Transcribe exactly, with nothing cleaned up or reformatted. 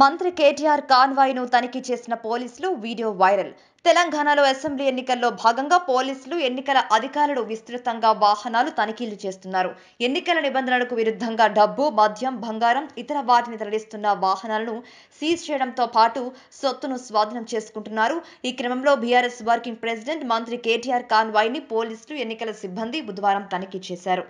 మంత్రి కేటీఆర్ కాన్వాయ్ను తనిఖీ చేసిన పోలీసులు వీడియో వైరల్. తెలంగాణలో అసెంబ్లీ ఎన్నికల్లో భాగంగా పోలీసులు ఎన్నికల అధికారులు విస్తృతంగా వాహనాలు తనిఖీలు చేస్తున్నారు. ఎన్నికల నిబంధనలకు విరుద్ధంగా డబ్బు, మద్యం, బంగారం, ఇతర వాటిని తరలిస్తున్న వాహనాలను సీజ్ చేయడంతో పాటు సొత్తును స్వాధీనం చేసుకుంటున్నారు. ఈ క్రమంలో బీఆర్ఎస్ వర్కింగ్ ప్రెసిడెంట్ మంత్రి కేటీఆర్ కాన్వాయ్ని పోలీసులు, ఎన్నికల సిబ్బంది బుధవారం తనిఖీ చేశారు.